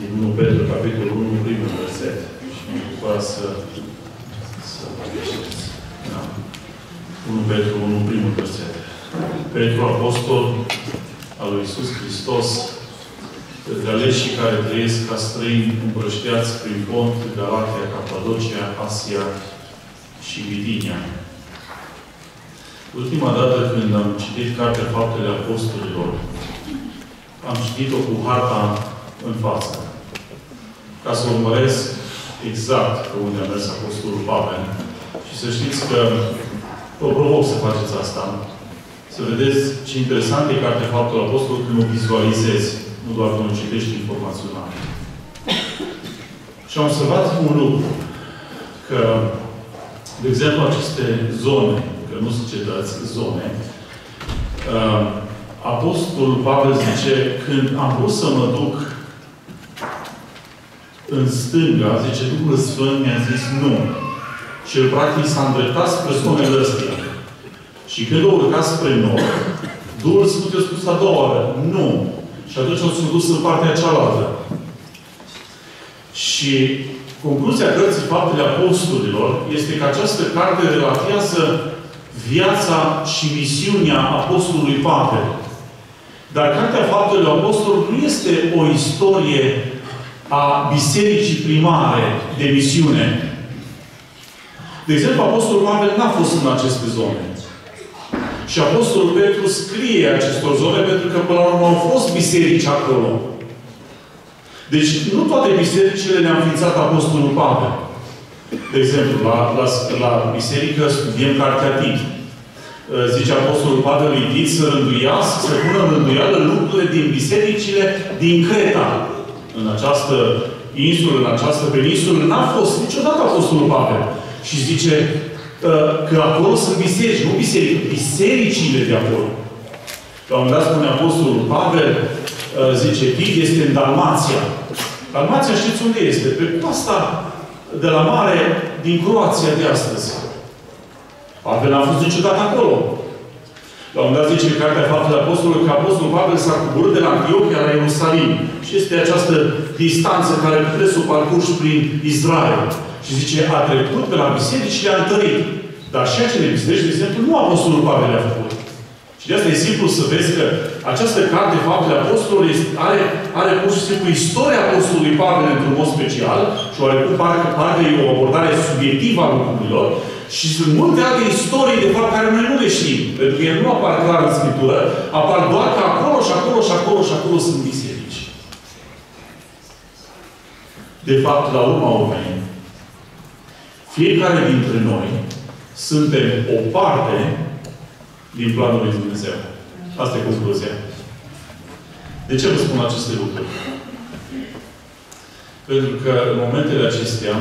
din 1 Petru, capitolul 1, primul verset. Și mă bucur să vă găsiți. Da. 1 Petru 1, primul verset. Petru Apostol al lui Iisus Hristos, către aleșii care trăiesc ca străini împrășteați prin Pont, Galatia, Cappadocia, Asia și Bithinia. Ultima dată când am citit Cartea Faptele Apostolilor, am citit-o cu harta în față, ca să urmăresc exact pe unde a mers Apostolul Pavel. Și să știți că vă provoc să faceți asta. Să vedeți ce interesant e Cartea Faptele Apostolilor când o vizualizezi. Nu doar când o citești informațional. Și am observat un lucru. Că, de exemplu, aceste zone, că nu sunt cetăți, zone, Apostolul Pavel zice, când am vrut să mă duc în stânga, zice, Duhul Sfânt mi-a zis nu. Și el, practic, s-a îndreptat spre zonele astea. Și când o urca spre nord, Duhul Sfânt i-a spus a doua oară, nu. Și atunci o sunt dus în partea cealaltă. Și concluzia cărții Faptele Apostolilor este că această carte relatează viața și misiunea Apostolului Pavel. Dar Cartea Faptelor Apostolilor nu este o istorie a bisericii primare de misiune. De exemplu, Apostolul Pavel n-a fost în aceste zone. Și Apostolul Petru scrie acestor zone pentru că, până la urmă, au fost biserici acolo. Deci, nu toate bisericile ne-a înființat Apostolul Pavel. De exemplu, la biserică studiem Cartea Tit. Zice Apostolul Pavel lui Tit să rânduiască, să pună în rânduială lucrurile din bisericile din Creta. În această insulă, în această peninsulă, n-a fost niciodată Apostolul Pavel. Și zice că acolo sunt biserici, nu biserici, bisericile de acolo. La un moment dat spune Apostolul Pavel, zice, Tit este în Dalmația. Dalmația știți unde este? Pe coasta de la mare din Croația de astăzi. Pavel n-a fost niciodată acolo. La un moment dat zice Cartea Faptelor Apostolilor că Apostolul Pavel s-a coborât de la Antiochia la Ierusalim. Și este această distanță care puteți să o parcurgi prin Israel. Și zice, a trecut pe la biserici și le-a întărit. Dar și acele biserici, de exemplu, nu Apostolul Pavel le-a făcut. Și de asta e simplu să vezi că această carte de Faptele Apostolilor are pur și simplu istoria Apostolului Pavel într-un mod special și oarecum parcă e o abordare subiectivă a lucrurilor. Și sunt multe alte istorii, de fapt, care noi nu le știm. Pentru că ele nu apar clar în Scriptură, apar doar că acolo și acolo și acolo și acolo sunt biserici. De fapt, la urma urmei, fiecare dintre noi suntem o parte din planul lui Dumnezeu. Asta e concluzia. De ce vă spun aceste lucruri? Pentru că în momentele acestea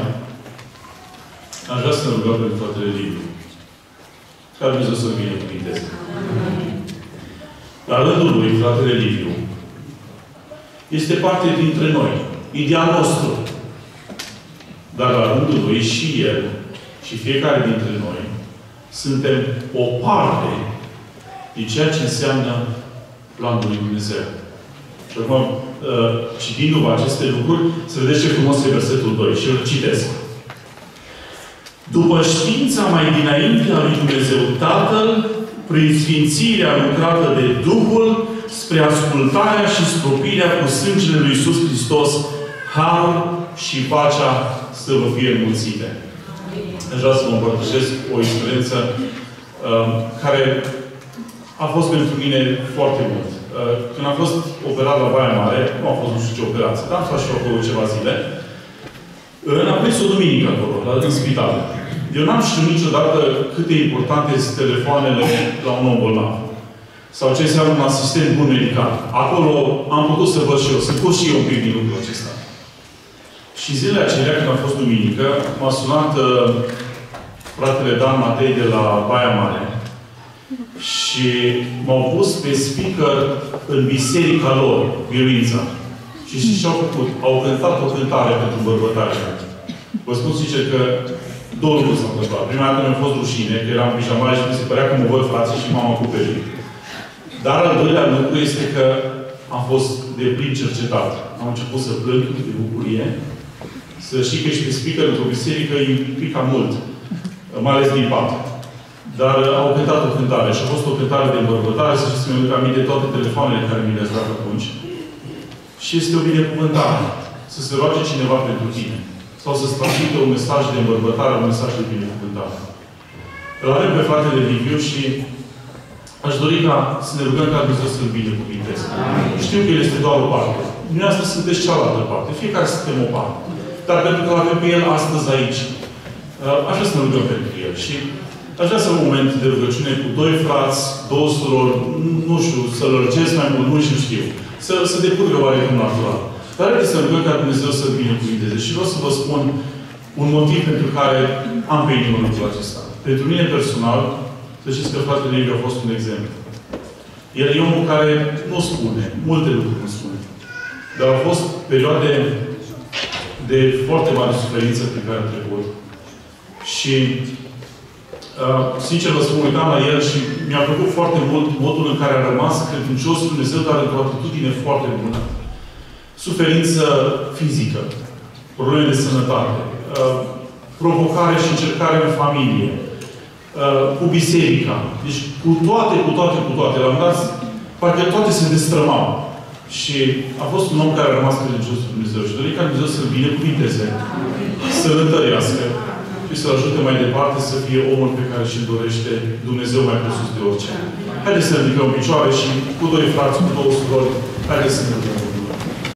aș vrea să ne rugăm pentru fratele Liviu. Ca Dumnezeu să vină cu minteze. La rândul lui, fratele Liviu este parte dintre noi. Ideal nostru. Dar la rândul lui și el, și fiecare dintre noi, suntem o parte din ceea ce înseamnă planul lui Dumnezeu. Și acum, citindu-vă aceste lucruri, se vede ce frumos e versetul 2. Și îl citesc. După știința mai dinainte a lui Dumnezeu Tatăl, prin sfințirea lucrată de Duhul, spre ascultarea și stropirea cu sângele lui Iisus Hristos, harul și pacea să vă fie înmulțite. Aș vrea să vă împărtășesc o experiență care a fost pentru mine foarte mult. Când am fost operat la Baia Mare, nu a fost nu știu ce operație, dar am stat și acolo ceva zile, am prins o duminică acolo, în spital. Eu n-am știut niciodată cât de importante sunt telefoanele la un om bolnav. Sau ce înseamnă un asistent bun medical. Acolo am putut să văd și eu, să pot și eu un pic din lucrul acesta. Și zilele acelea, când a fost duminică, m-a sunat fratele Dan Matei de la Baia Mare. Și m-au pus pe speaker în biserica lor, Biruința. Și știți ce au făcut? Au cântat o cântare pentru bărbătașia. Vă spun sincer că două lucruri s-au întâmplat. Prima dată mi-a fost rușine, că eram în pijamare și mi se părea că mă văd frații și m-am acoperit. Dar al doilea lucru este că am fost deplin cercetat. Am început să plâng de bucurie. Să știi că ești pe speaker într-o biserică îi pica mult. Mai ales din pat. Dar au cântat o cântare. Și a fost o cântare de îmbărbătare. Să știți că mi-am luat aminte toate telefoanele care mi le-ați dat atunci. Și este o binecuvântare. Să se roage cineva pentru tine. Sau să-ți transmită un mesaj de îmbărbătare, un mesaj de binecuvântare. Îl avem pe fratele Liviu și aș dori ca să ne rugăm ca Dumnezeu să-L binecuvinteze. Știu că El este doar o parte. Dumneavoastră sunteți cealaltă parte. Fiecare suntem o parte. Dar pentru că avem pe El astăzi aici, aș vrea să ne rugăm pentru El. Și aș vrea să am un moment de rugăciune cu doi frați, două surori, nu știu, să lărgesc mai mult, nu știu. Să depurgă oarecum natural. Dar trebuie să rugăm ca Dumnezeu să binecuvinteze. Și vreau să vă spun un motiv pentru care am pe inimă lucrul acesta. Pentru mine personal, să știți că fratele Liviu a fost un exemplu. El e omul care nu spune. Multe lucruri nu spune. Dar au fost perioade de foarte mare suferință prin care a trecut. Și sincer vă spun, uitam la el și mi-a plăcut foarte mult modul în care a rămas credincios Dumnezeu, dar într-o atitudine foarte bună. Suferință fizică, probleme de sănătate, provocare și încercare în familie, cu biserica. Deci cu toate. La un dat, parcă toate se destrămau. Și a fost un om care a rămas credincios cu Dumnezeu. Și dori ca Dumnezeu să-L binecuvinteze, să-L întărească și să-L ajute mai departe să fie omul pe care și-L dorește Dumnezeu mai presus de orice. Haideți să ne ridicăm în picioare și cu doi frați, cu două surori, haideți să ne rugăm.